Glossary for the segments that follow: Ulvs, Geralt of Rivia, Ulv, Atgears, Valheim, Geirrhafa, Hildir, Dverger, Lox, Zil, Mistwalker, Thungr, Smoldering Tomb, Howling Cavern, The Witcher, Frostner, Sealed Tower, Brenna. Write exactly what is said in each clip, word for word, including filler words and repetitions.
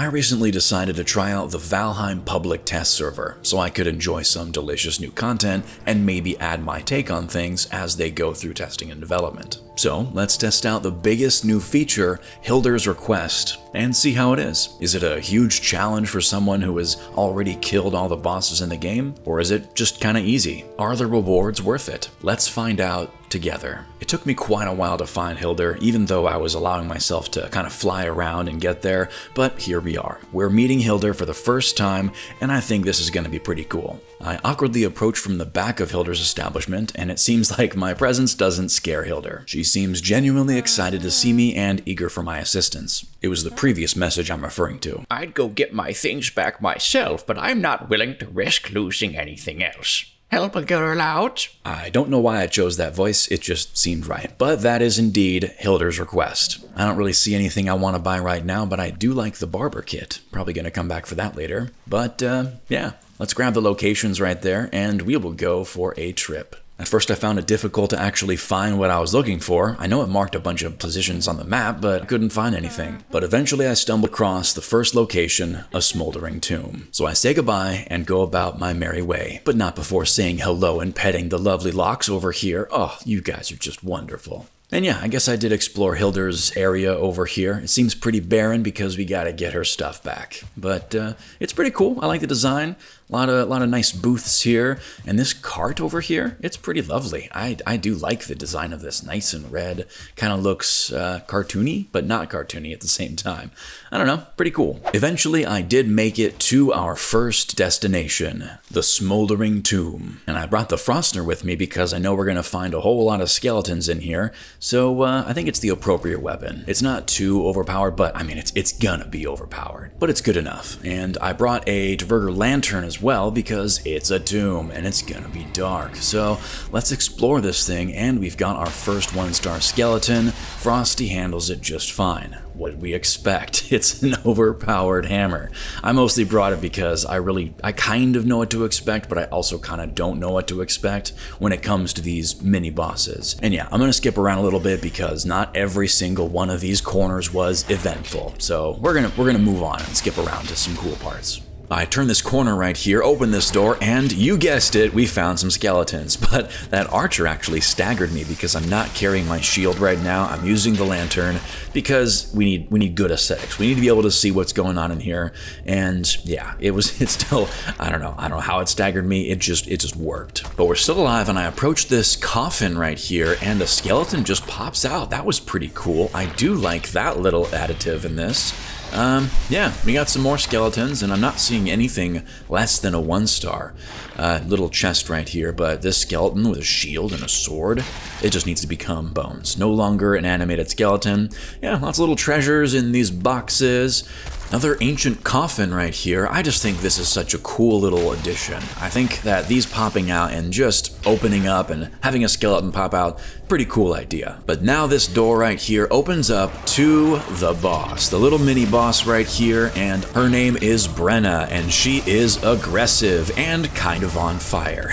I recently decided to try out the Valheim public test server so I could enjoy some delicious new content and maybe add my take on things as they go through testing and development. So let's test out the biggest new feature, Hildir's Request, and see how it is. Is it a huge challenge for someone who has already killed all the bosses in the game, or is it just kinda easy? Are the rewards worth it? Let's find out together. It took me quite a while to find Hildir, even though I was allowing myself to kind of fly around and get there, but here we are. We're meeting Hildir for the first time, and I think this is going to be pretty cool. I awkwardly approach from the back of Hildir's establishment, and it seems like my presence doesn't scare Hildir. She seems genuinely excited to see me and eager for my assistance. It was the previous message I'm referring to. I'd go get my things back myself, but I'm not willing to risk losing anything else. Help a girl out. I don't know why I chose that voice, it just seemed right. But that is indeed Hildir's Request. I don't really see anything I want to buy right now, but I do like the barber kit. Probably gonna come back for that later. But uh, yeah, let's grab the locations right there and we will go for a trip. At first I found it difficult to actually find what I was looking for. I know it marked a bunch of positions on the map, but I couldn't find anything. But eventually I stumbled across the first location, a smoldering tomb. So I say goodbye and go about my merry way, but not before saying hello and petting the lovely Lox over here. Oh, you guys are just wonderful. And yeah, I guess I did explore Hildir's area over here. It seems pretty barren because we gotta get her stuff back. But uh, it's pretty cool. I like the design. A lot of, lot of nice booths here. And this cart over here, it's pretty lovely. I, I do like the design of this. Nice and red. Kind of looks uh, cartoony, but not cartoony at the same time. I don't know. Pretty cool. Eventually, I did make it to our first destination, the Smoldering Tomb. And I brought the Frostner with me because I know we're going to find a whole lot of skeletons in here. So uh, I think it's the appropriate weapon. It's not too overpowered, but I mean, it's, it's gonna be overpowered. But it's good enough. And I brought a Dverger lantern as well. well because it's a tomb and it's gonna be dark. So let's explore this thing, and we've got our first one-star skeleton. Frosty handles it just fine. What we expect. It's an overpowered hammer. I mostly brought it because I really, I kind of know what to expect, but I also kind of don't know what to expect when it comes to these mini bosses. And yeah, I'm going to skip around a little bit because not every single one of these corners was eventful. So we're going to, we're going to move on and skip around to some cool parts. I turn this corner right here, open this door, and you guessed it, we found some skeletons. But that archer actually staggered me because I'm not carrying my shield right now. I'm using the lantern because we need we need good aesthetics. We need to be able to see what's going on in here. And yeah, it was it's still I don't know I don't know how it staggered me. It just it just worked. But we're still alive, and I approach this coffin right here, and the skeleton just pops out. That was pretty cool. I do like that little additive in this. Um, yeah, we got some more skeletons, and I'm not seeing anything less than a one-star. Uh, little chest right here, but this skeleton with a shield and a sword, it just needs to become bones. No longer an animated skeleton. Yeah, lots of little treasures in these boxes. Another ancient coffin right here. I just think this is such a cool little addition. I think that these popping out and just opening up and having a skeleton pop out, pretty cool idea. But now this door right here opens up to the boss, the little mini boss right here, and her name is Brenna, and she is aggressive and kind of on fire.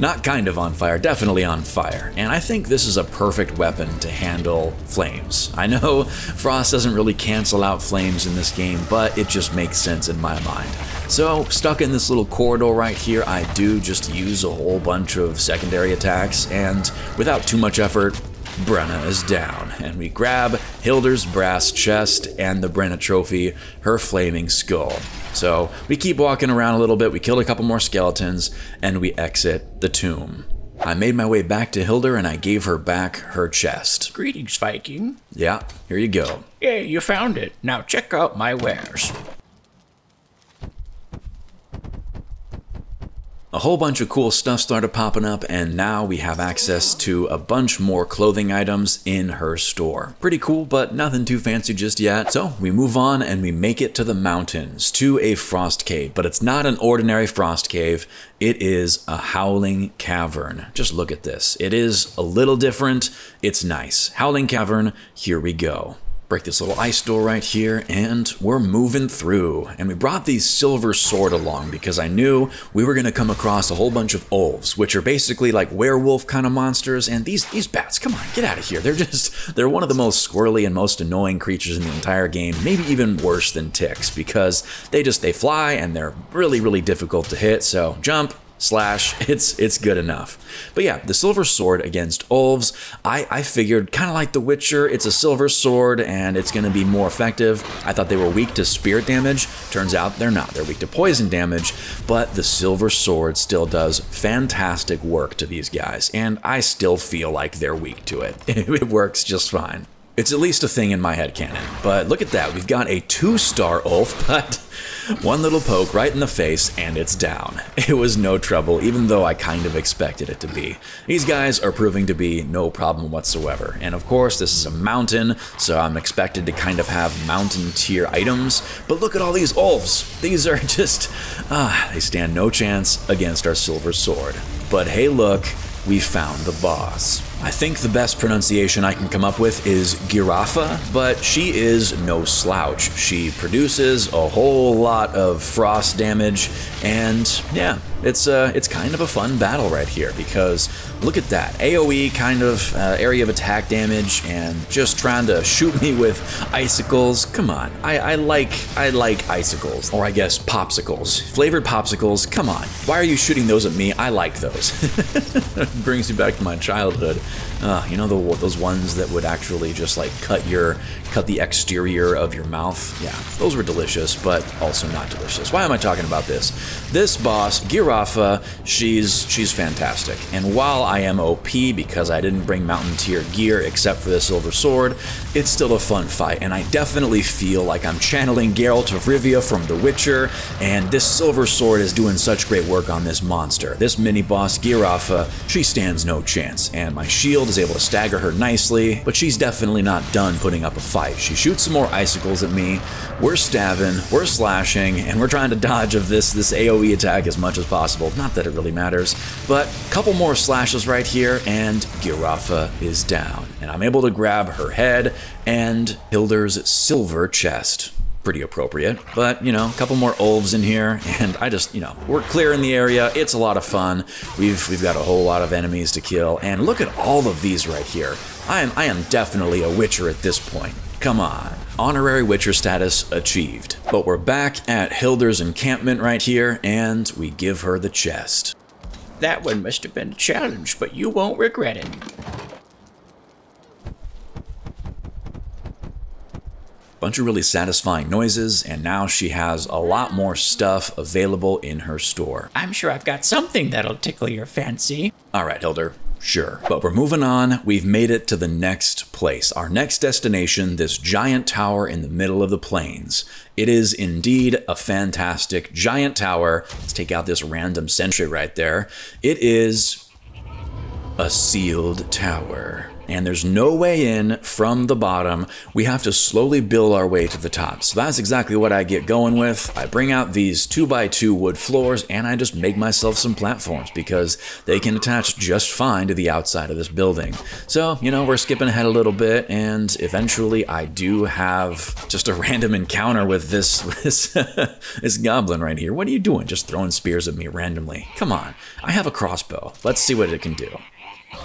Not kind of on fire, definitely on fire. And I think this is a perfect weapon to handle flames. I know Frost doesn't really cancel out flames in this game, but it just makes sense in my mind. So stuck in this little corridor right here, I do just use a whole bunch of secondary attacks, and without too much effort, Brenna is down, and we grab Hildir's brass chest and the Brenna trophy, her flaming skull. So we keep walking around a little bit, we kill a couple more skeletons, and we exit the tomb. I made my way back to Hildir, and I gave her back her chest. Greetings, Viking. Yeah, here you go. Yay, you found it. Now check out my wares. A whole bunch of cool stuff started popping up, and now we have access to a bunch more clothing items in her store. Pretty cool, but nothing too fancy just yet. So we move on and we make it to the mountains, to a frost cave, but it's not an ordinary frost cave. It is a howling cavern. Just look at this. It is a little different. It's nice. Howling Cavern, here we go. Break this little ice door right here, and we're moving through. And we brought the silver sword along because I knew we were gonna come across a whole bunch of Ulvs, which are basically like werewolf kind of monsters. And these these bats, come on, get out of here. They're just, they're one of the most squirrely and most annoying creatures in the entire game, maybe even worse than ticks, because they just, they fly and they're really, really difficult to hit. So jump, slash, it's it's good enough. But yeah, the silver sword against Ulvs, I, I figured, kind of like The Witcher, it's a silver sword and it's gonna be more effective. I thought they were weak to spirit damage. Turns out they're not, they're weak to poison damage, but the silver sword still does fantastic work to these guys, and I still feel like they're weak to it. It works just fine. It's at least a thing in my headcanon. But look at that, we've got a two-star Ulf, but one little poke right in the face and it's down. It was no trouble, even though I kind of expected it to be. These guys are proving to be no problem whatsoever. And of course, this is a mountain, so I'm expected to kind of have mountain tier items. But look at all these Ulvs. These are just, ah, they stand no chance against our silver sword. But hey, look, we found the boss. I think the best pronunciation I can come up with is Geirrhafa, but she is no slouch. She produces a whole lot of frost damage, and yeah, it's uh, it's kind of a fun battle right here, because look at that, AoE kind of uh, area of attack damage, and just trying to shoot me with icicles. Come on, I, I like I like icicles, or I guess popsicles, flavored popsicles. Come on, why are you shooting those at me? I like those. It brings me back to my childhood. Uh, you know, the, those ones that would actually just like cut your, cut the exterior of your mouth. Yeah, those were delicious, but also not delicious. Why am I talking about this? This boss, Geirrhafa, she's she's fantastic. And while I am O P because I didn't bring mountain tier gear except for the silver sword, it's still a fun fight. And I definitely feel like I'm channeling Geralt of Rivia from The Witcher. And this silver sword is doing such great work on this monster. This mini boss, Geirrhafa, she stands no chance. And my shield is able to stagger her nicely, but she's definitely not done putting up a fight. She shoots some more icicles at me, we're stabbing, we're slashing, and we're trying to dodge of this, this AoE attack as much as possible. Not that it really matters, but a couple more slashes right here, and Geirrhafa is down. And I'm able to grab her head and Hildir's silver chest. Pretty appropriate, but you know, a couple more Ulvs in here, and I just, you know, we're clearing the area. It's a lot of fun. We've we've got a whole lot of enemies to kill, and look at all of these right here. I am I am definitely a Witcher at this point. Come on. Honorary Witcher status achieved. But we're back at Hildir's encampment right here, and we give her the chest. That one must have been a challenge, but you won't regret it. Bunch of really satisfying noises, and now she has a lot more stuff available in her store. I'm sure I've got something that'll tickle your fancy. All right, Hildir. Sure. But we're moving on. We've made it to the next place. Our next destination, this giant tower in the middle of the plains. It is indeed a fantastic giant tower. Let's take out this random sentry right there. It is a sealed tower. And there's no way in from the bottom. We have to slowly build our way to the top. So that's exactly what I get going with. I bring out these two by two wood floors, and I just make myself some platforms because they can attach just fine to the outside of this building. So, you know, we're skipping ahead a little bit, and eventually I do have just a random encounter with this, this, this goblin right here. What are you doing? Just throwing spears at me randomly. Come on, I have a crossbow. Let's see what it can do.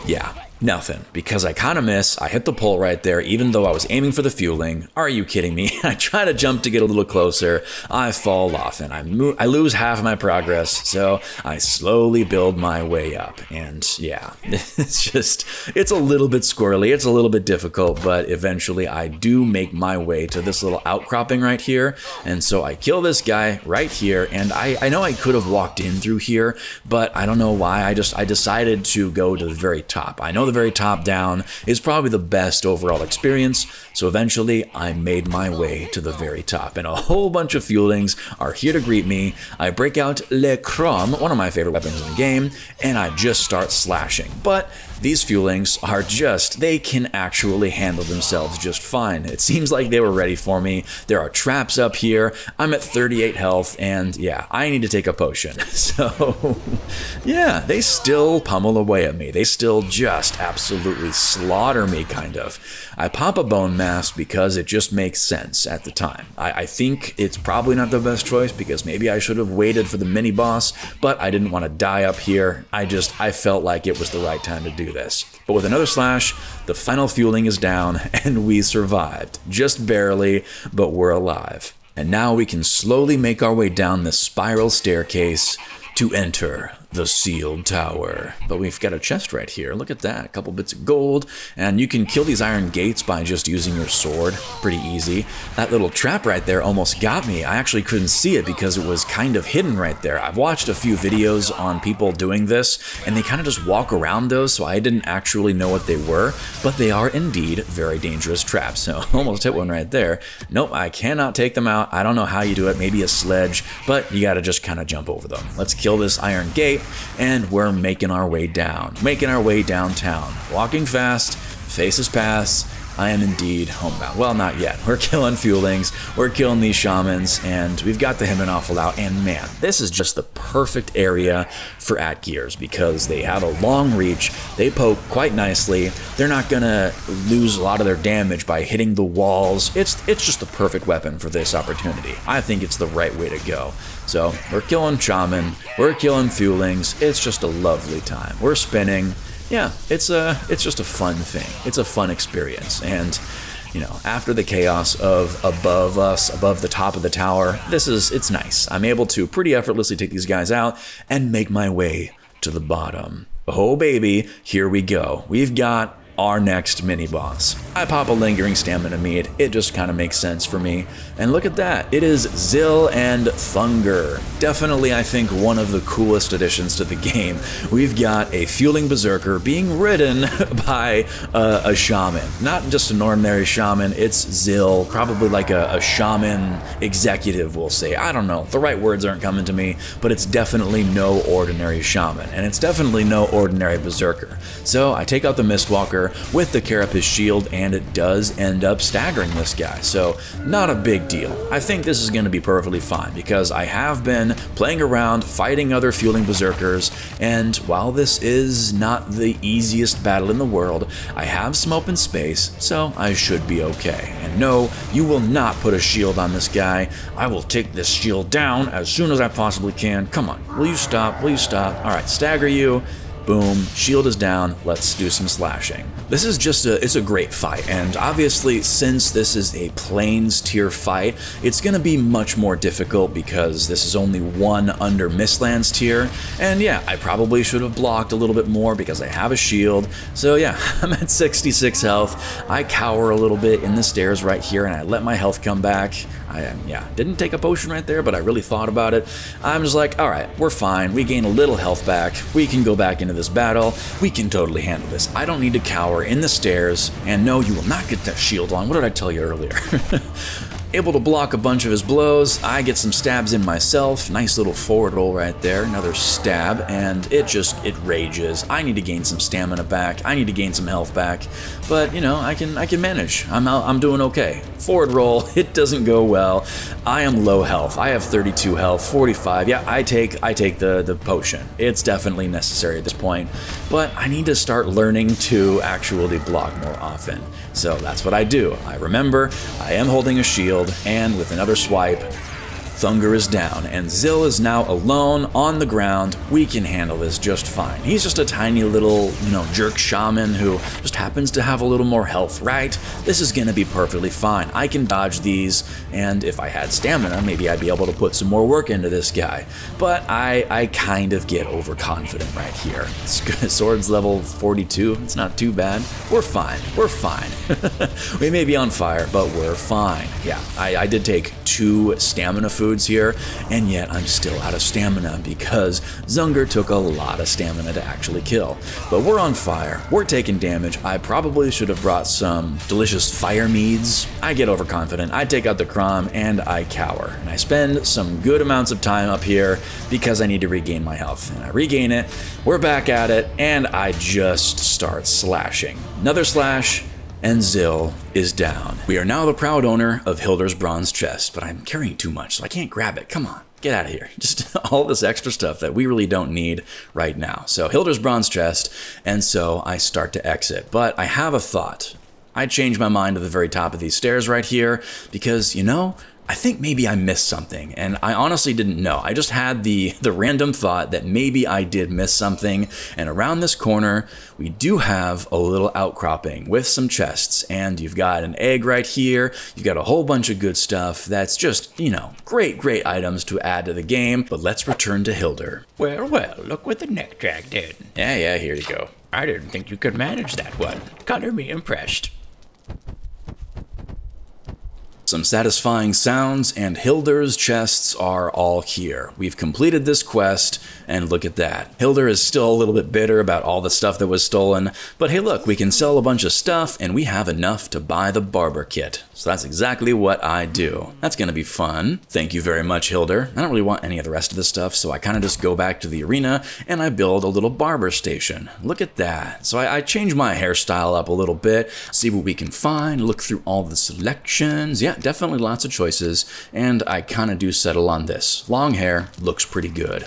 Yeah, nothing, because I kind of miss. I hit the pole right there, even though I was aiming for the fueling. Are you kidding me? I try to jump to get a little closer. I fall off, and I, move, I lose half my progress, so I slowly build my way up. And yeah, it's just, it's a little bit squirrely. It's a little bit difficult, but eventually I do make my way to this little outcropping right here. And so I kill this guy right here, and I, I know I could have walked in through here, but I don't know why. I just, I decided to go to the very top. I know the very top down is probably the best overall experience, so eventually I made my way to the very top, and a whole bunch of fuelings are here to greet me. I break out Le Chrome, one of my favorite weapons in the game, and I just start slashing. But These fuelings are just, they can actually handle themselves just fine. It seems like they were ready for me. There are traps up here. I'm at thirty-eight health, and yeah, I need to take a potion. So yeah, they still pummel away at me. They still just absolutely slaughter me, kind of. I pop a bone mass because it just makes sense at the time. I, I think it's probably not the best choice because maybe I should have waited for the mini boss, but I didn't want to die up here. I just, I felt like it was the right time to do this. But with another slash, the final fueling is down and we survived. Just barely, but we're alive. And now we can slowly make our way down this spiral staircase to enter the Sealed Tower. But we've got a chest right here. Look at that, a couple bits of gold. And you can kill these iron gates by just using your sword. Pretty easy. That little trap right there almost got me. I actually couldn't see it because it was kind of hidden right there. I've watched a few videos on people doing this, and they kind of just walk around those, so I didn't actually know what they were, but they are indeed very dangerous traps. So almost hit one right there. Nope, I cannot take them out. I don't know how you do it, maybe a sledge, but you gotta just kind of jump over them. Let's kill this iron gate, and we're making our way down, making our way downtown, walking fast, faces past. I am indeed homebound. Well, not yet. We're killing fuelings, we're killing these shamans, and we've got the Himenophil out, and man, this is just the perfect area for Atgears because they have a long reach, they poke quite nicely, they're not gonna lose a lot of their damage by hitting the walls. It's, it's just the perfect weapon for this opportunity. I think it's the right way to go. So we're killing shaman, we're killing fuelings, it's just a lovely time. We're spinning. Yeah, it's a, it's just a fun thing. It's a fun experience. And, you know, after the chaos of above us, above the top of the tower, this is, it's nice. I'm able to pretty effortlessly take these guys out and make my way to the bottom. Oh baby, here we go. We've got our next mini boss. I pop a lingering stamina mead. It just kind of makes sense for me. And look at that, it is Zil and Thungr. Definitely, I think, one of the coolest additions to the game. We've got a fueling berserker being ridden by uh, a shaman. Not just an ordinary shaman, it's Zil, probably like a, a shaman executive, we'll say. I don't know, the right words aren't coming to me, but it's definitely no ordinary shaman, and it's definitely no ordinary berserker. So I take out the Mistwalker with the carapace shield, and it does end up staggering this guy, so not a big deal. I think this is going to be perfectly fine because I have been playing around fighting other fueling berserkers, and while this is not the easiest battle in the world, I have smoke in space, so I should be okay. And no, you will not put a shield on this guy. I will take this shield down as soon as I possibly can. Come on, will you stop? Will you stop? All right, stagger you. Boom, shield is down, let's do some slashing. This is just a, it's a great fight, and obviously since this is a plains tier fight, it's gonna be much more difficult because this is only one under Mistlands tier, and yeah, I probably should have blocked a little bit more because I have a shield, so yeah, I'm at sixty-six health, I cower a little bit in the stairs right here, and I let my health come back. I, yeah, didn't take a potion right there, but I really thought about it. I'm just like, all right, we're fine. We gain a little health back. We can go back into this battle. We can totally handle this. I don't need to cower in the stairs. And no, you will not get that shield on. What did I tell you earlier? Able to block a bunch of his blows. I get some stabs in myself. Nice little forward roll right there. Another stab, and it just, it rages. I need to gain some stamina back. I need to gain some health back. But, you know, I can I can manage. I'm out, I'm doing okay. Forward roll, it doesn't go well. I am low health. I have thirty-two health, forty-five. Yeah, I take I take the, the potion. It's definitely necessary at this point. But I need to start learning to actually block more often. So that's what I do. I remember I am holding a shield, and with another swipe, Thungr is down, and Zil is now alone on the ground. We can handle this just fine. He's just a tiny little, you know, jerk shaman who just happens to have a little more health, right? This is gonna be perfectly fine. I can dodge these, and if I had stamina, maybe I'd be able to put some more work into this guy. But I, I kind of get overconfident right here. Swords level forty-two, it's not too bad. We're fine, we're fine. We may be on fire, but we're fine. Yeah, I, I did take two stamina food foods here, and yet I'm still out of stamina because Thungr took a lot of stamina to actually kill. But we're on fire, we're taking damage. I probably should have brought some delicious fire meads. I get overconfident, I take out the Crom, and I cower. And I spend some good amounts of time up here because I need to regain my health. And I regain it, we're back at it, and I just start slashing. Another slash, and Zil is down. We are now the proud owner of Hildir's bronze chest, but I'm carrying too much, so I can't grab it. Come on, get out of here. Just all this extra stuff that we really don't need right now. So Hildir's bronze chest, and so I start to exit, but I have a thought. I change my mind at the very top of these stairs right here because, you know, I think maybe I missed something, and I honestly didn't know. I just had the, the random thought that maybe I did miss something, and around this corner, we do have a little outcropping with some chests, and you've got an egg right here, you've got a whole bunch of good stuff that's just, you know, great, great items to add to the game, but let's return to Hildir. Well, well, look what the neck drag did. Yeah, yeah, here you go. I didn't think you could manage that one. Color me impressed. Some satisfying sounds, and Hildir's chests are all here. We've completed this quest, and look at that. Hildir is still a little bit bitter about all the stuff that was stolen, but hey look, we can sell a bunch of stuff, and we have enough to buy the barber kit. So that's exactly what I do. That's gonna be fun. Thank you very much, Hildir. I don't really want any of the rest of this stuff, so I kinda just go back to the arena, and I build a little barber station. Look at that. So I, I change my hairstyle up a little bit, see what we can find, look through all the selections. Yeah. Definitely lots of choices, and I kind of do settle on this. Long hair looks pretty good.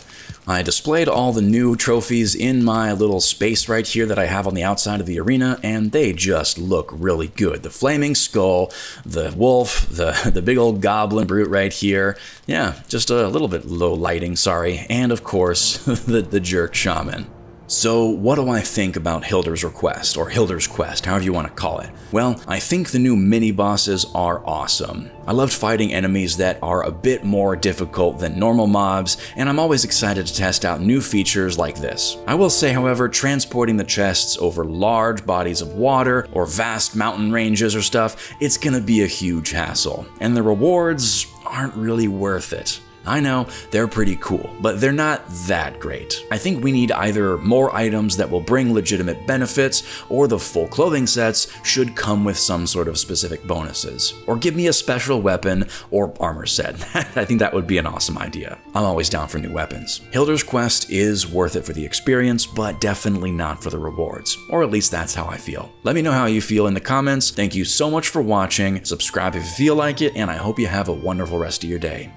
I displayed all the new trophies in my little space right here that I have on the outside of the arena, and they just look really good. The flaming skull, the wolf, the, the big old goblin brute right here. Yeah, just a little bit low lighting, sorry. And of course, the, the jerk shaman. So what do I think about Hildir's request, or Hildir's quest, however you want to call it? Well, I think the new mini-bosses are awesome. I loved fighting enemies that are a bit more difficult than normal mobs, and I'm always excited to test out new features like this. I will say, however, transporting the chests over large bodies of water or vast mountain ranges or stuff, it's gonna be a huge hassle, and the rewards aren't really worth it. I know, they're pretty cool, but they're not that great. I think we need either more items that will bring legitimate benefits, or the full clothing sets should come with some sort of specific bonuses. Or give me a special weapon or armor set. I think that would be an awesome idea. I'm always down for new weapons. Hildir's quest is worth it for the experience, but definitely not for the rewards. Or at least that's how I feel. Let me know how you feel in the comments. Thank you so much for watching. Subscribe if you feel like it, and I hope you have a wonderful rest of your day.